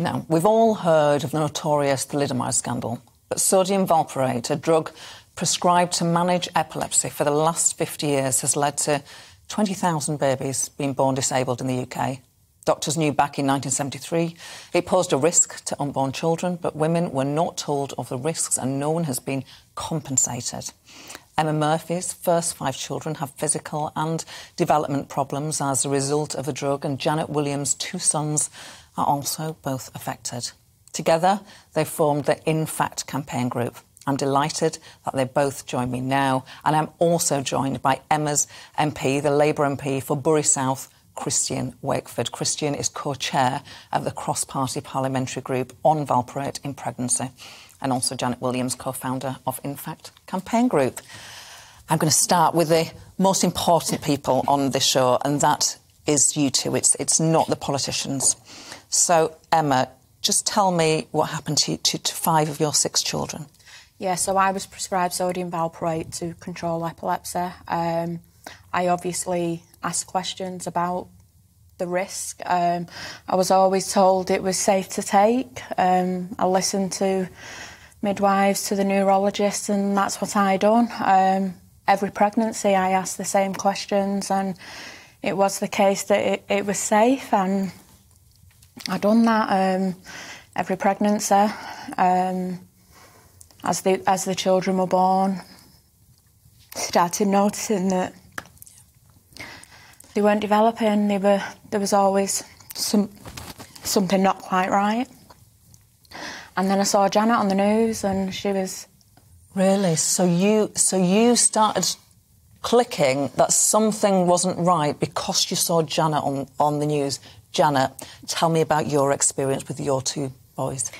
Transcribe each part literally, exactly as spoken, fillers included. Now, we've all heard of the notorious thalidomide scandal, but sodium valproate, a drug prescribed to manage epilepsy for the last fifty years, has led to twenty thousand babies being born disabled in the U K. Doctors knew back in nineteen seventy-three it posed a risk to unborn children, but women were not told of the risks and no one has been compensated. Emma Murphy's first five children have physical and development problems as a result of the drug, and Janet Williams' two sons are also both affected. Together, they formed the In Fact campaign group. I'm delighted that they both join me now, and I'm also joined by Emma's M P, the Labour M P for Bury South, Christian Wakeford. Christian is co-chair of the cross-party parliamentary group on valproate in pregnancy, and also Janet Williams, co-founder of In Fact campaign group. I'm going to start with the most important people on this show, and that is you two. It's, it's not the politicians. So, Emma, just tell me what happened to, to, to five of your six children. Yeah, so I was prescribed sodium valproate to control epilepsy. Um, I obviously asked questions about the risk. Um, I was always told it was safe to take. Um, I listened to midwives, to the neurologists, and that's what I done. Um, every pregnancy I asked the same questions, and it was the case that it, it was safe, and I done that um, every pregnancy um, as, the, as the children were born. Started noticing that they weren't developing, they were, there was always some, something not quite right. And then I saw Janet on the news and she was... Really? So you, so you started clicking that something wasn't right because you saw Janet on, on the news. Janet, tell me about your experience with your two boys.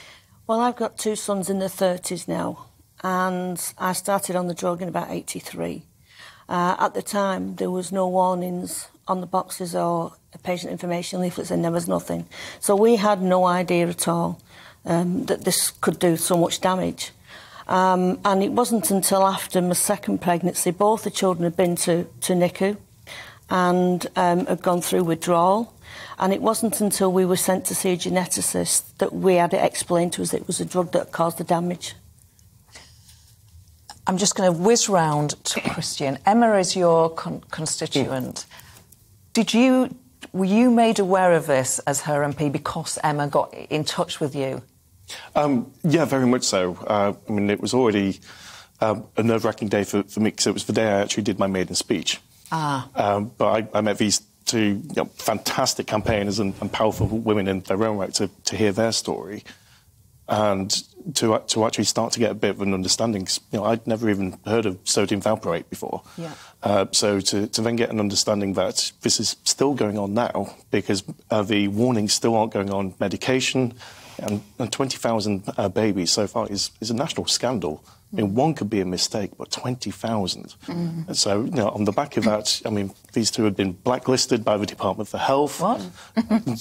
Well, I've got two sons in their thirties now, and I started on the drug in about eighty-three. Uh, at the time, there was no warnings on the boxes or patient information leaflets, and there was nothing. So we had no idea at all um, that this could do so much damage. Um, and it wasn't until after my second pregnancy, both the children had been to, to N I C U and um, had gone through withdrawal. And it wasn't until we were sent to see a geneticist that we had it explained to us it was a drug that caused the damage. I'm just going to whiz round to Christian. Emma is your con constituent. Yeah. Did you, were you made aware of this as her M P because Emma got in touch with you? Um, yeah, very much so. Uh, I mean, it was already um, a nerve-wracking day for, for me because it was the day I actually did my maiden speech. Ah. Um, but I, I met these two you know, fantastic campaigners and, and powerful women in their own right to, to hear their story. And to to actually start to get a bit of an understanding, you know, I'd never even heard of sodium valproate before. Yeah. Uh, so to, to then get an understanding that this is still going on now because uh, the warnings still aren't going on medication, and, and twenty thousand uh, babies so far is, is a national scandal. Mm. I mean, one could be a mistake, but twenty thousand. Mm. So, you know, on the back of that, I mean, these two had been blacklisted by the Department for Health. What?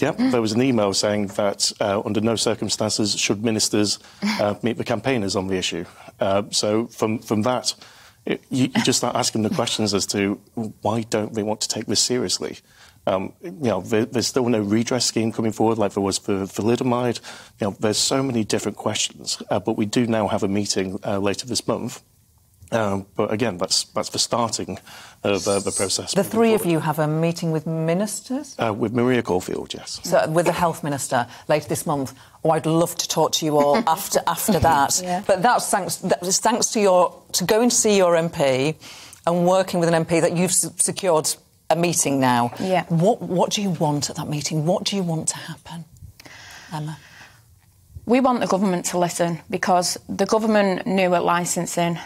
Yep, there was an email saying that uh, under no circumstances should ministers uh, meet the campaigners on the issue. Uh, so from, from that, it, you, you just start asking the questions as to why don't they want to take this seriously? Um, you know, there, there's still no redress scheme coming forward like there was for thalidomide. You know, there's so many different questions, uh, but we do now have a meeting uh, later this month. Um, but again, that's that's the starting of uh, the process. The three forward. of you have a meeting with ministers? Uh, with Maria Caulfield, yes. So with the health minister later this month. Oh, I'd love to talk to you all after after that. Yeah. But that's thanks that's thanks to your to going to see your M P and working with an M P that you've secured a meeting now. Yeah. What What do you want at that meeting? What do you want to happen, Emma? We want the government to listen because the government knew at licensing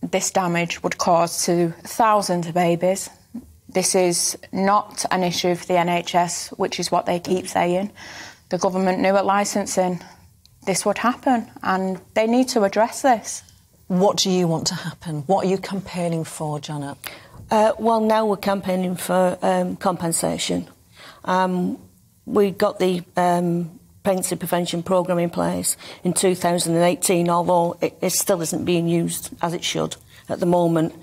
this damage would cause to thousands of babies. This is not an issue for the N H S, which is what they keep saying. The government knew at licensing this would happen and they need to address this. What do you want to happen? What are you campaigning for, Janet? Uh, well, now we're campaigning for um, compensation. Um, we got the um, pregnancy prevention programme in place in two thousand eighteen, although it, it still isn't being used as it should at the moment.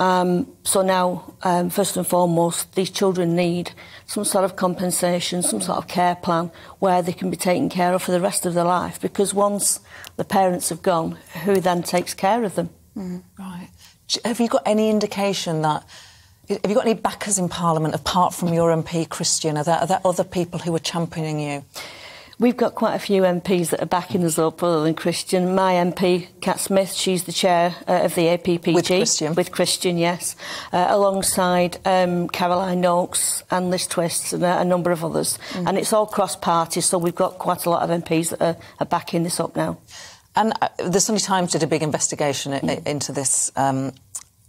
Um, so now, um, first and foremost, these children need some sort of compensation, some sort of care plan where they can be taken care of for the rest of their life, because once the parents have gone, who then takes care of them? Mm. Right. Have you got any indication that... Have you got any backers in Parliament, apart from your M P, Christian? Are there, are there other people who are championing you? We've got quite a few M Ps that are backing us up, other than Christian. My M P, Kat Smith, she's the chair uh, of the A P P G. With Christian? With Christian, yes. Uh, alongside um, Caroline Noakes and Liz Twist and a, a number of others. Mm. And it's all cross-party, so we've got quite a lot of M Ps that are, are backing this up now. And uh, the Sunday Times did a big investigation mm. into this... Um,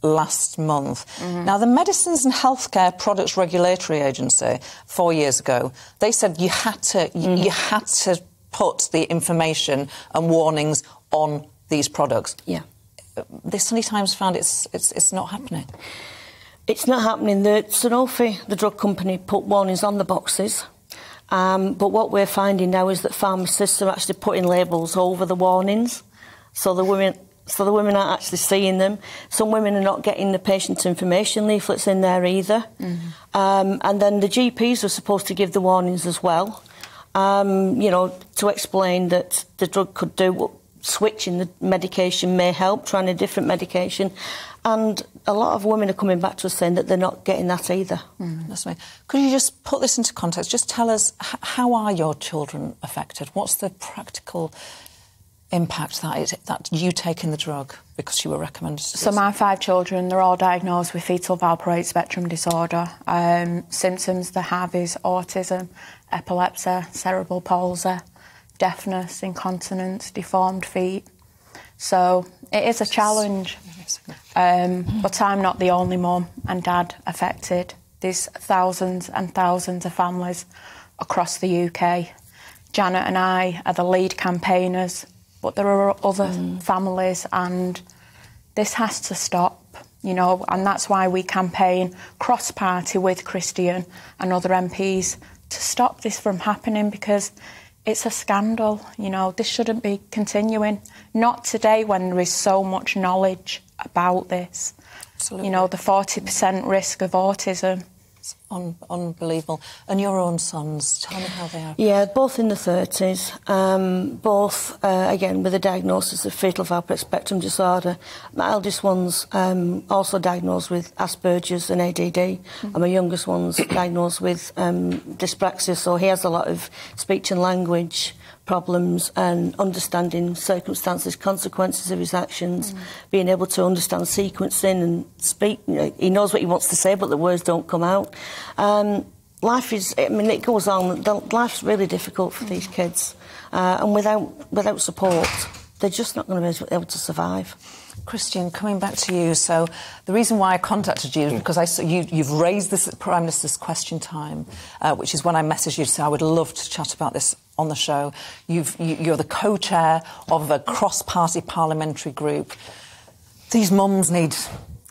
last month. Mm-hmm. Now, the Medicines and Healthcare Products Regulatory Agency, four years ago, they said you had to mm-hmm. you had to put the information and warnings on these products. Yeah. The Sunday Times found it's it's it's not happening. It's not happening. The Sanofi, the drug company, put warnings on the boxes. Um, but what we're finding now is that pharmacists are actually putting labels over the warnings, so the women. So the women aren't actually seeing them. Some women are not getting the patient information leaflets in there either. Mm-hmm. um, and then the G Ps were supposed to give the warnings as well, um, you know, to explain that the drug could do, switching the medication may help, trying a different medication. And a lot of women are coming back to us saying that they're not getting that either. Mm, that's amazing. Could you just put this into context? Just tell us, how are your children affected? What's the practical... impact that is, that you taking the drug because you were recommended to? So my five children, they're all diagnosed with fetal valproate spectrum disorder. Um, symptoms they have is autism, epilepsy, cerebral palsy, deafness, incontinence, deformed feet. So it is a challenge. Um, but I'm not the only mum and dad affected. There's thousands and thousands of families across the U K. Janet and I are the lead campaigners, but there are other mm. families, and this has to stop, you know, and that's why we campaign cross-party with Christian and other M Ps to stop this from happening, because it's a scandal, you know. This shouldn't be continuing. Not today, when there is so much knowledge about this. Absolutely. You know, the forty percent risk of autism. It's un unbelievable. And your own sons, tell me how they are. Yeah, both in the thirties, um, both, uh, again, with a diagnosis of fetal valproate spectrum disorder. My eldest one's um, also diagnosed with Asperger's and A D D, mm-hmm. and my youngest one's diagnosed with um, dyspraxia, so he has a lot of speech and language problems and understanding circumstances, consequences of his actions, mm. being able to understand sequencing and speak. You know, he knows what he wants to say, but the words don't come out. Um, life is, I mean, it goes on. The, life's really difficult for mm. these kids. Uh, and without, without support, they're just not going to be able to survive. Christian, coming back to you. So the reason why I contacted you is because I saw you, you've raised this at Prime Minister's Question Time, uh, which is when I messaged you to say I would love to chat about this on the show. You've, you, you're the co-chair of a cross-party parliamentary group. These mums need,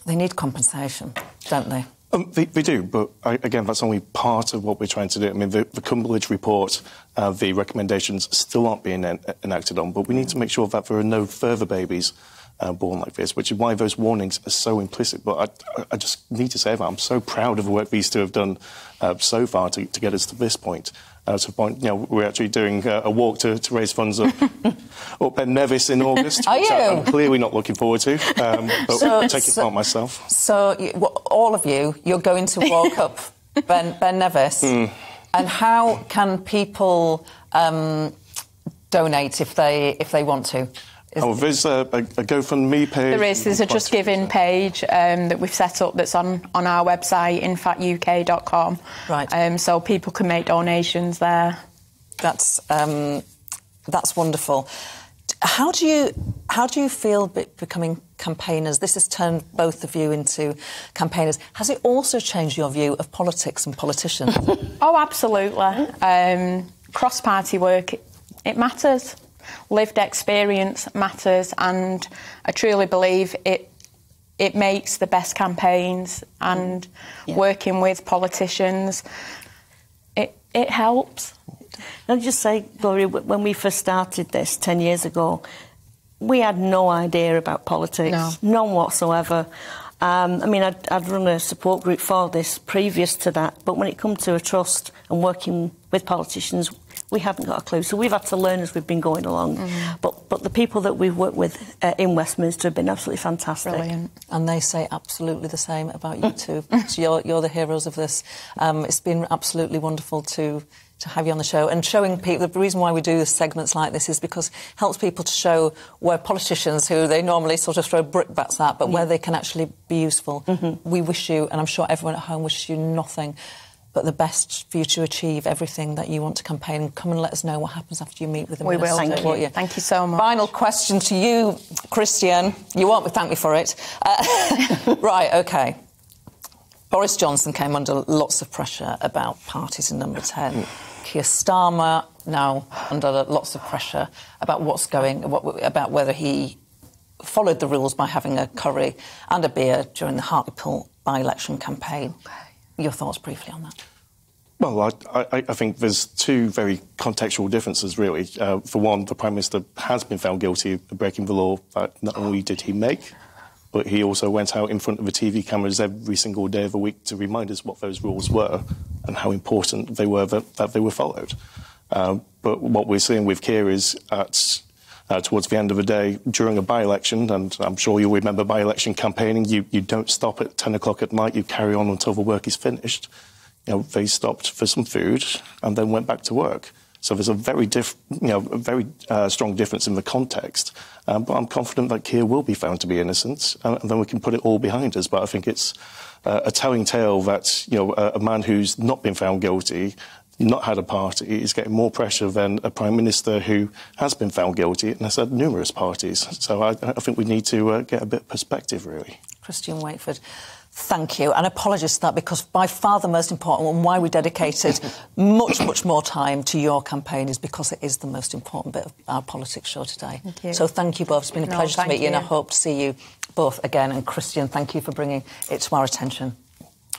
they need compensation, don't they? Um, they, they do, but, I, again, that's only part of what we're trying to do. I mean, the, the Cumberledge report, uh, the recommendations still aren't being en enacted on, but we need to make sure that there are no further babies Uh, born like this, which is why those warnings are so implicit. But I, I just need to say that I'm so proud of the work these two have done uh, so far to, to get us to this point. Uh, to the point, you know, we're actually doing uh, a walk to, to raise funds up, up Ben Nevis in August, are which you? I, I'm clearly not looking forward to, um, but so, take it so, apart myself. So, you, well, all of you, you're going to walk up Ben, Ben Nevis, mm. and how can people um, donate if they if they want to? Is oh, there's a, a, a GoFundMe page. There is. There's a Just Giving page um, that we've set up that's on, on our website, in fact U K dot com. Right. Um, so people can make donations there. That's um, that's wonderful. How do you how do you feel becoming campaigners? This has turned both of you into campaigners. Has it also changed your view of politics and politicians? Oh, absolutely. Um, cross-party work, it, it matters. Lived experience matters, and I truly believe it it makes the best campaigns, and yeah. working with politicians, it, it helps. I'll just say, Gloria, when we first started this ten years ago, we had no idea about politics, no. none whatsoever. Um, I mean, I'd, I'd run a support group for this previous to that, but when it comes to a trust and working with politicians, we haven't got a clue. So we've had to learn as we've been going along. Mm-hmm. But but the people that we've worked with uh, in Westminster have been absolutely fantastic. Brilliant. And they say absolutely the same about you two. So you're, you're the heroes of this. Um, it's been absolutely wonderful to... to have you on the show and showing people. The reason why we do segments like this is because it helps people to show where politicians, who they normally sort of throw brickbats at, but yeah. where they can actually be useful. Mm-hmm. We wish you, and I'm sure everyone at home wishes you nothing but the best for you to achieve everything that you want to campaign. Come and let us know what happens after you meet with the we minister. We will. Thank you. you. Thank you so much. Final question to you, Christian. You won't thank me for it. Uh, right, OK. Boris Johnson came under lots of pressure about parties in Number ten. Keir Starmer now under lots of pressure about what's going, what, about whether he followed the rules by having a curry and a beer during the Hartlepool by-election campaign. Your thoughts briefly on that? Well, I, I, I think there's two very contextual differences, really. Uh, for one, the Prime Minister has been found guilty of breaking the law that not only did he make, but he also went out in front of the T V cameras every single day of the week to remind us what those rules were and how important they were that, that they were followed. Um, but what we're seeing with Keir is at, uh, towards the end of the day, during a by-election, and I'm sure you'll remember by-election campaigning, you, you don't stop at ten o'clock at night, you carry on until the work is finished. You know, they stopped for some food and then went back to work. So there's a very, diff you know, a very uh, strong difference in the context. Um, but I'm confident that Keir will be found to be innocent, and, and then we can put it all behind us. But I think it's uh, a telling tale that, you know, a, a man who's not been found guilty, not had a party, is getting more pressure than a Prime Minister who has been found guilty and has had numerous parties. So I, I think we need to uh, get a bit of perspective, really. Christian Wakeford. Thank you, and apologies for that, because by far the most important one, why we dedicated much, much more time to your campaign, is because it is the most important bit of our politics show today. Thank you. So thank you both. It's been a pleasure no, to meet you, you, and I hope to see you both again. And Christian, thank you for bringing it to our attention.